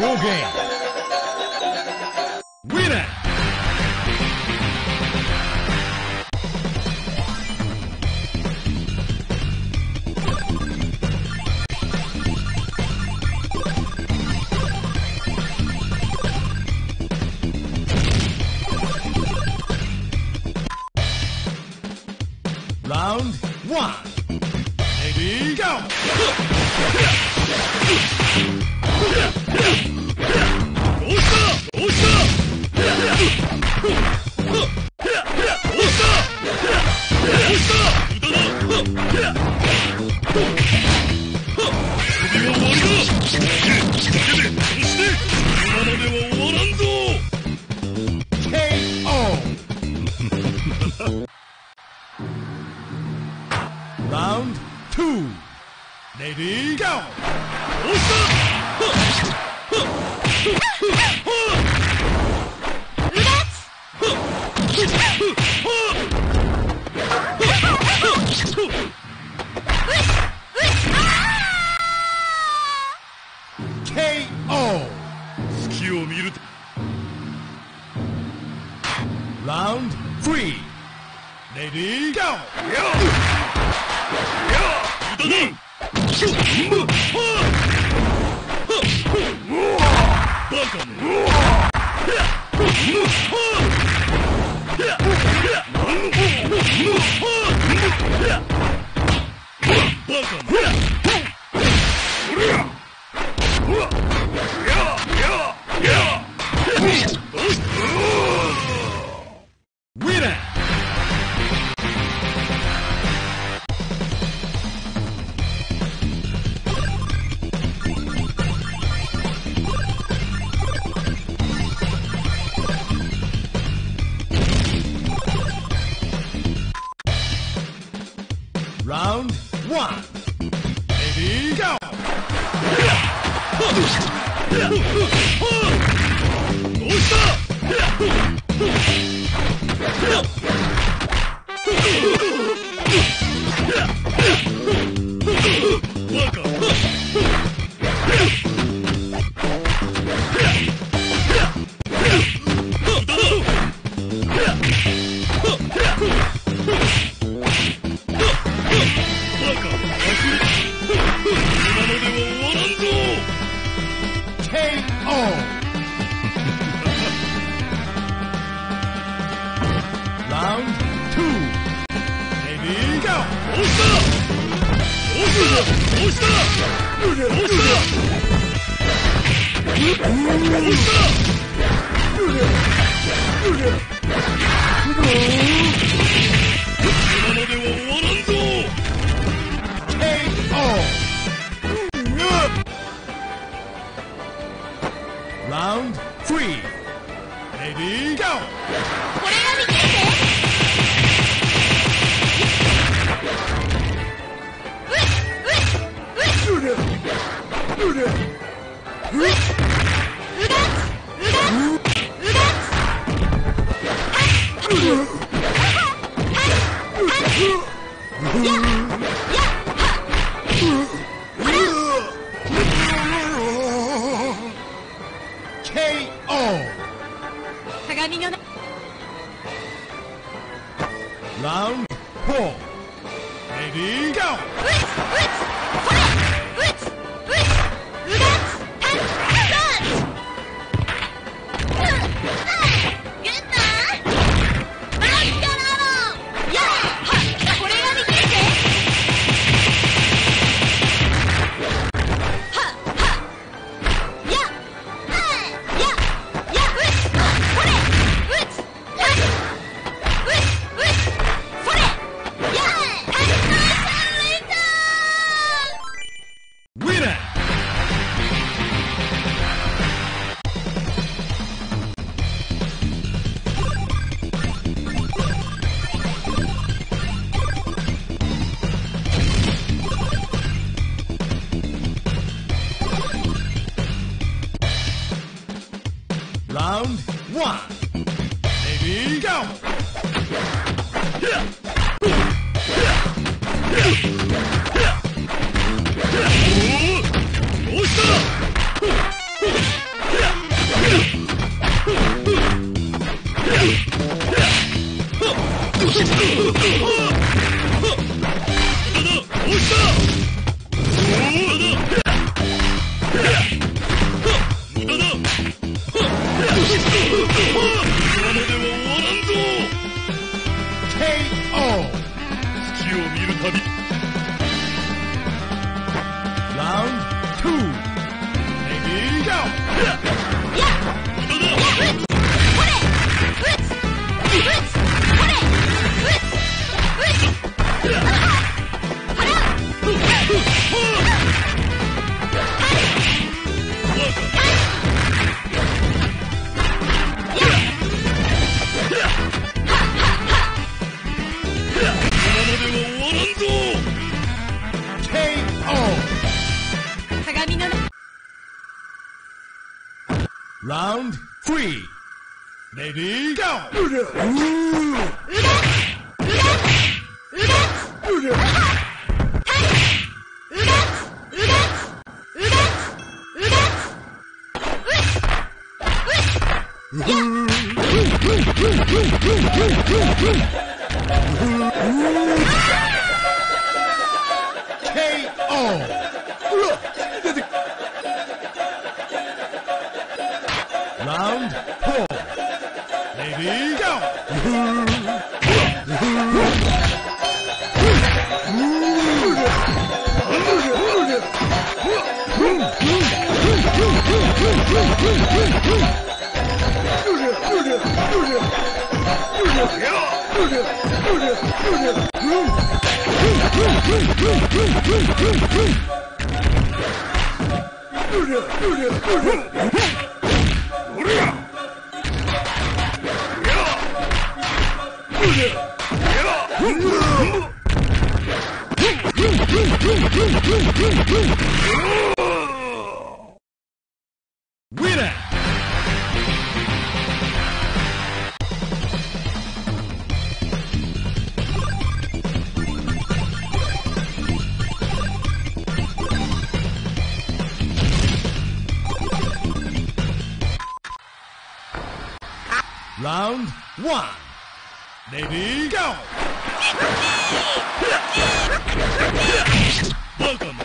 your game. Win it! Round one. Ready, go! Round two. Ready, go! KO. Round three. Ready, go! Round one. Ready, go! Round two. Ready, go! KO! Round three. Ready, go! KO! Round four. Ready, go! Round 3. Ready? Go! Round 4. Ladies, go! Winner! Round 1. Lady, go! Welcome!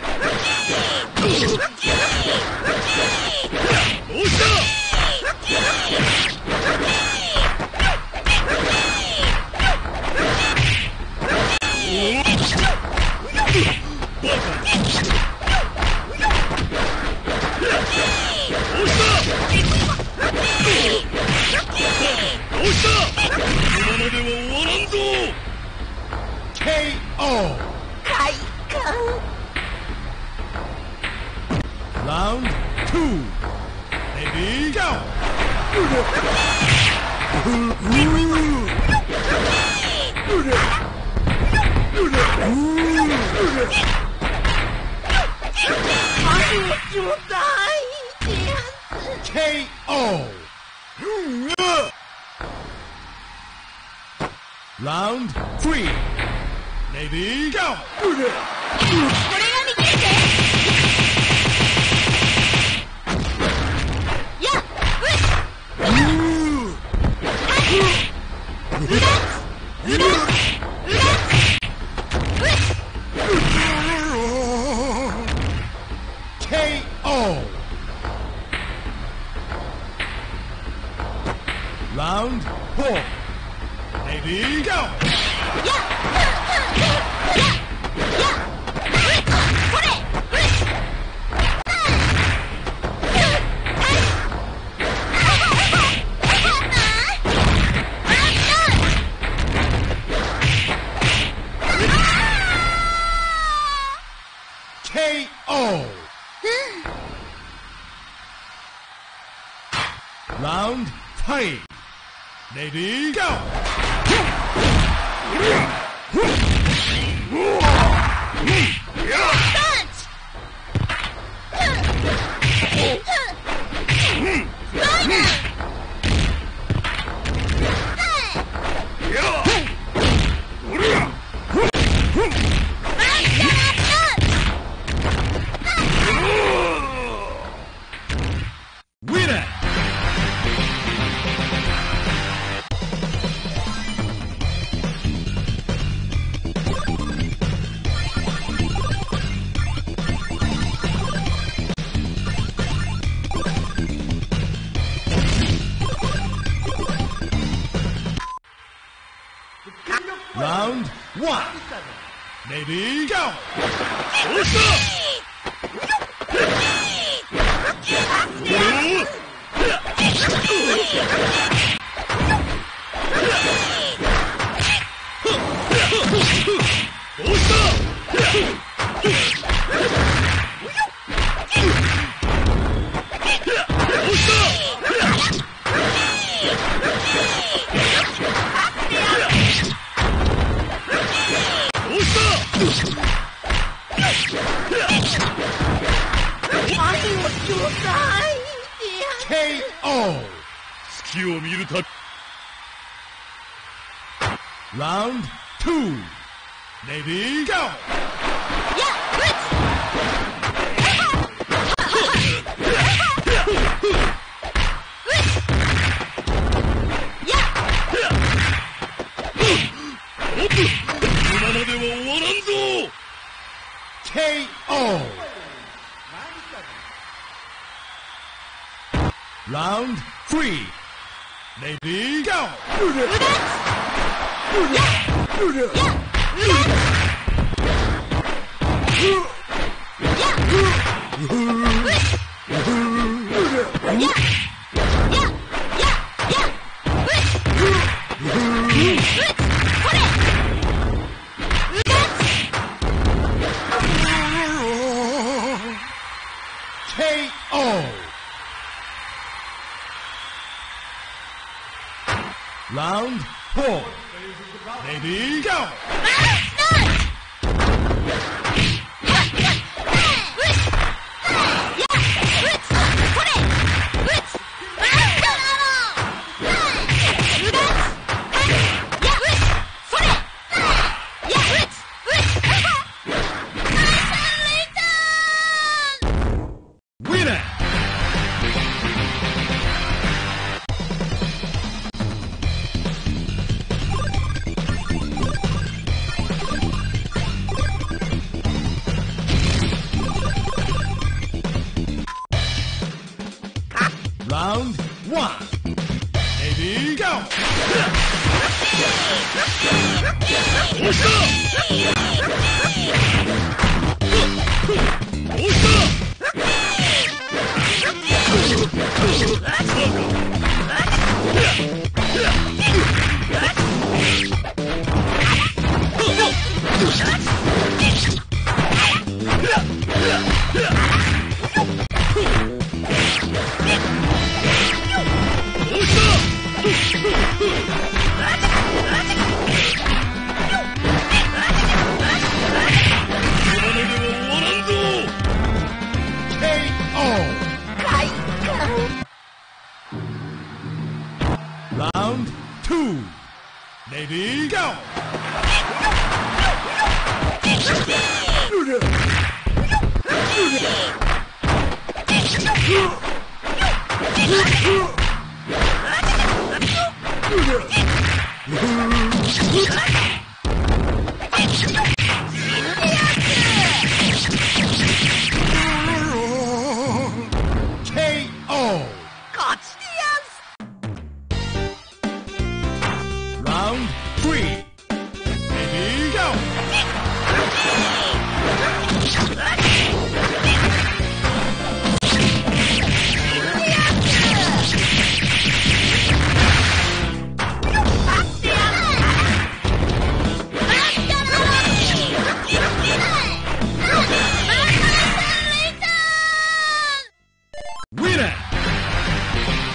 K.O. Round 2. Ready? Go! K.O. Round 3. Lady, go! K.O. Round 4. Lady, go! K.O. Round 3. Lady, go! Round 1. Lady, go! KO. 隙を見るた。Round two. Ready? Go. Yeah, let's. KO. Round three. Ready? Go. Round four. Ready? Go! Round one. Ready? Go! Round two. Ready? Go! KO. God. Round three. Ready? Go! Winner!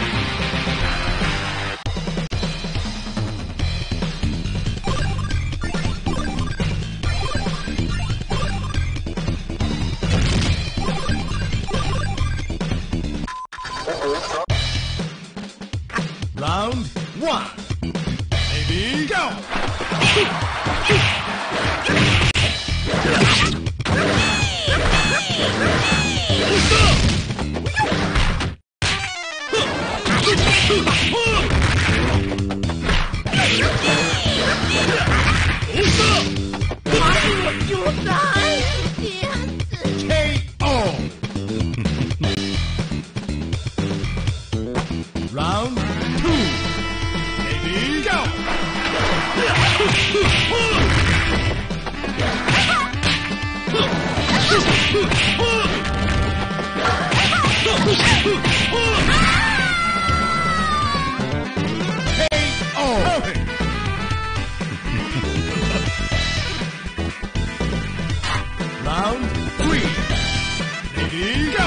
Round one. Ready? Go! Why would you die? KO. Round Round three. Ready? Go!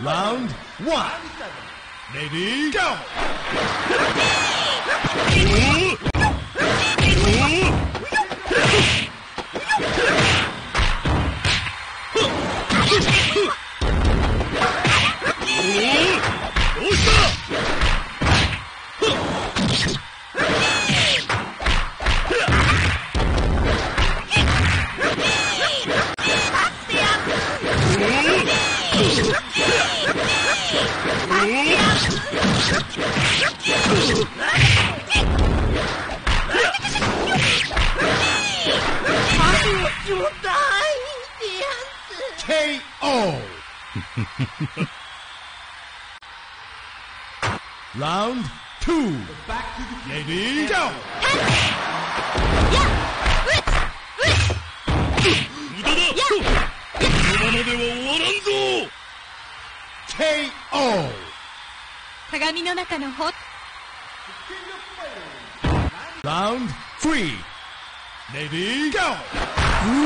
Round one. Ready? Go! K.O. Round two. Back to the lady. Go. K.O. Round three. Lady. Go. K.O.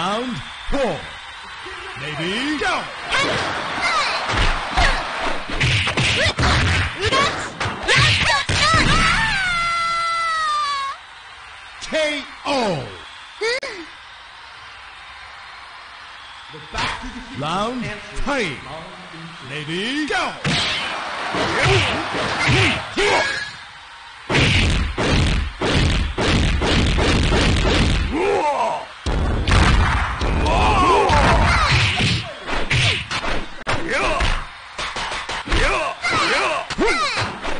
Round four. Maybe go. K.O. Round three. Maybe go. Round one. Ready? Go! K.O. Round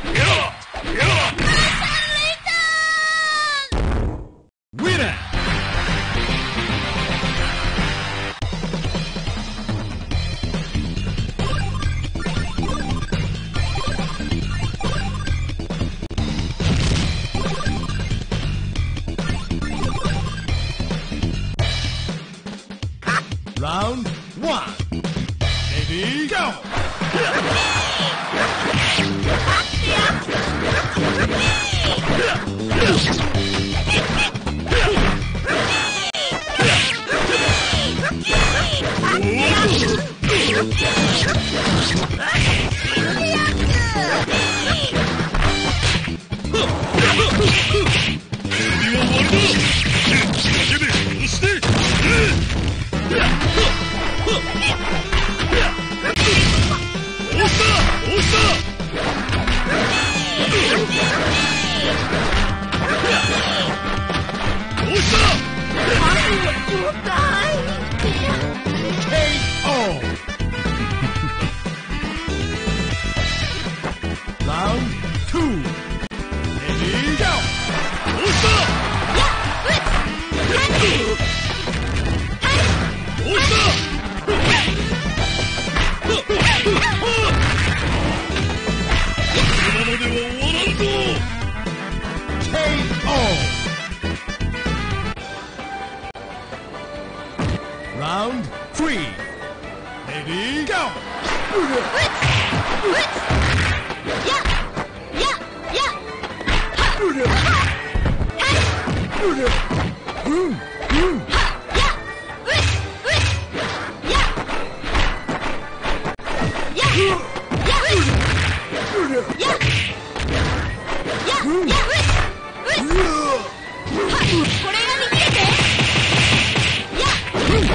two. Ready? Go! K.O. Round three. Ready? Go!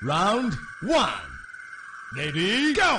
Round one. Ready, go!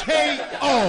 K.O.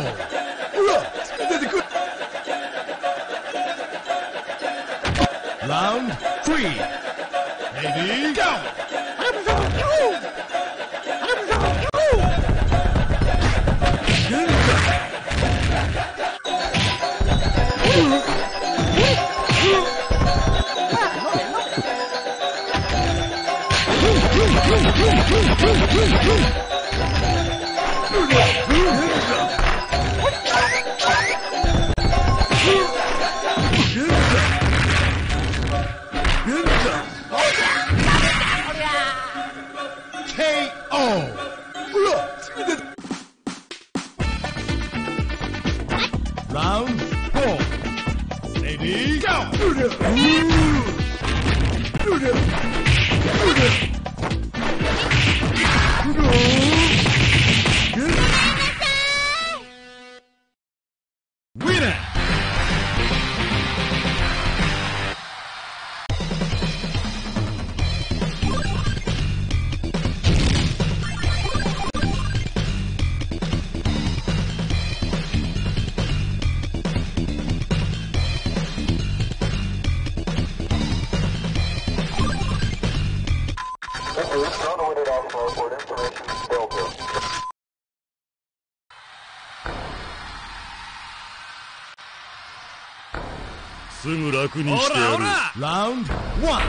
Round one.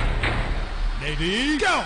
Ready, go.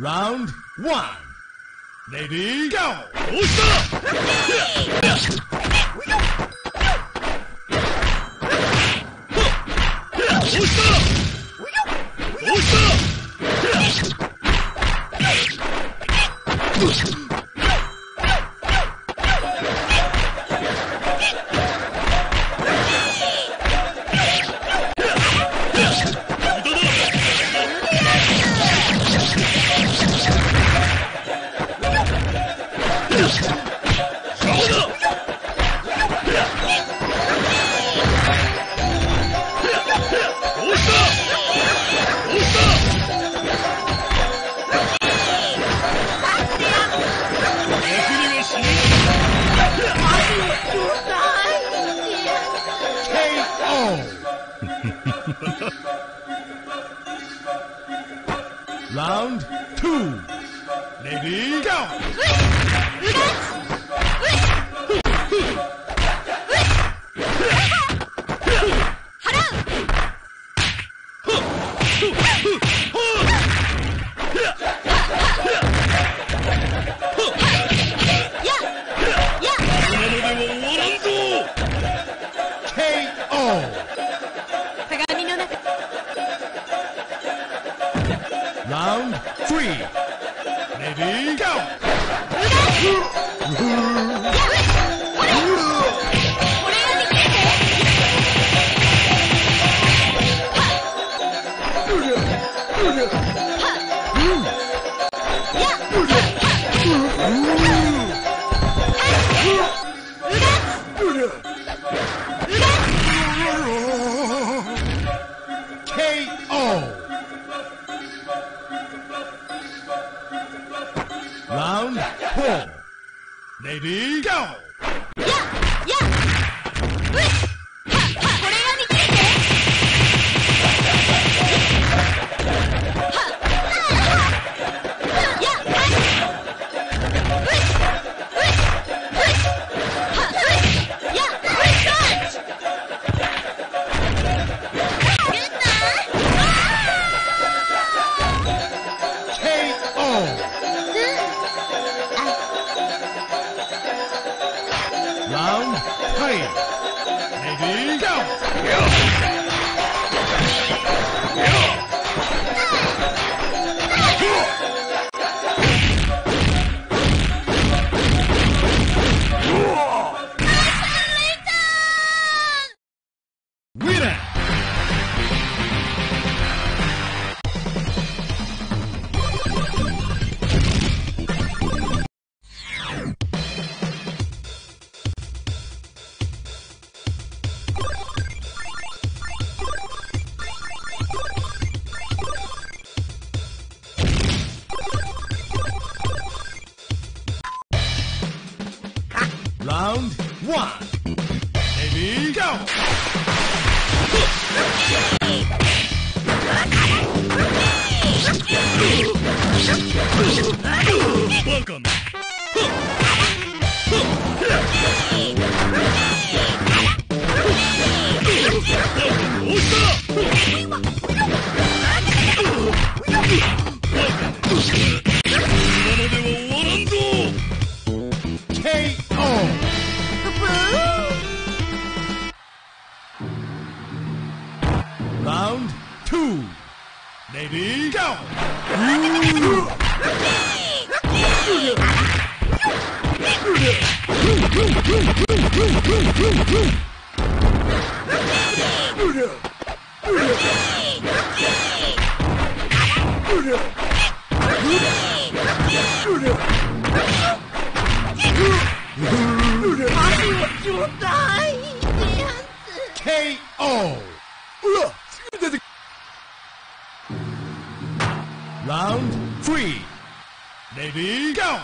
Round one. Lady, go! Round two. Lady, go! Round three. Ready, go! K.O. Round four. Lady, go! Yeah! Yeah! Round three. Ready, go! Winner! Round one. Ready, go! Welcome. Round two. Lady, go! K.O. Round three. Lady, go!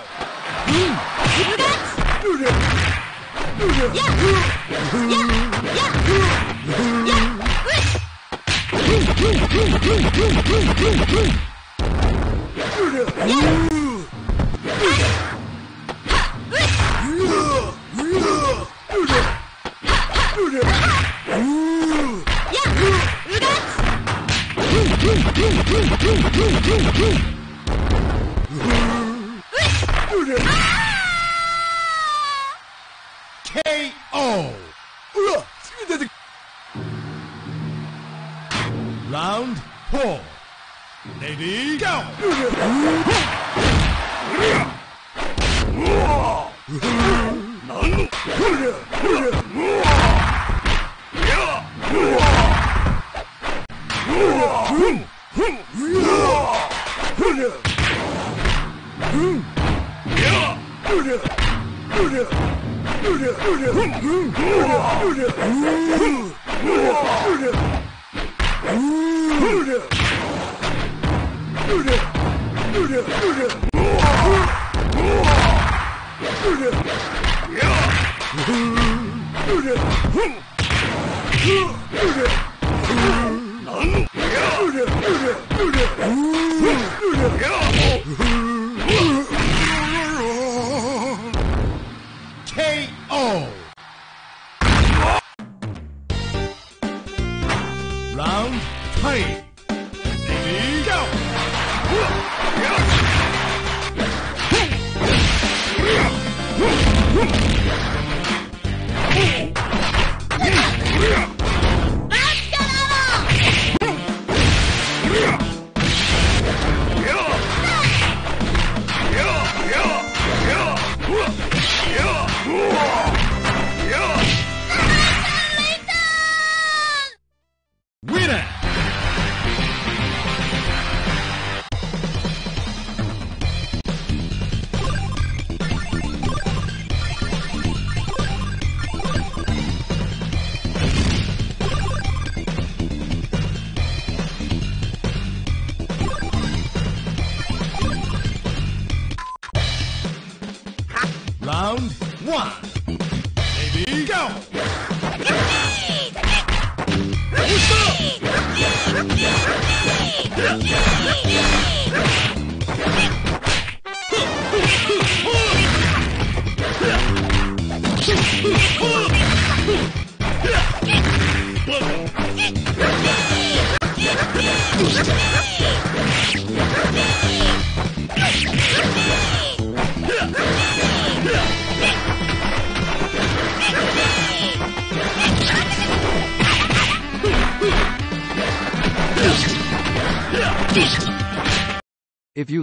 K.O. Round 4. Ready? Go! K.O. Round 3. Ready? Go! Round 1. Ready? Go! If you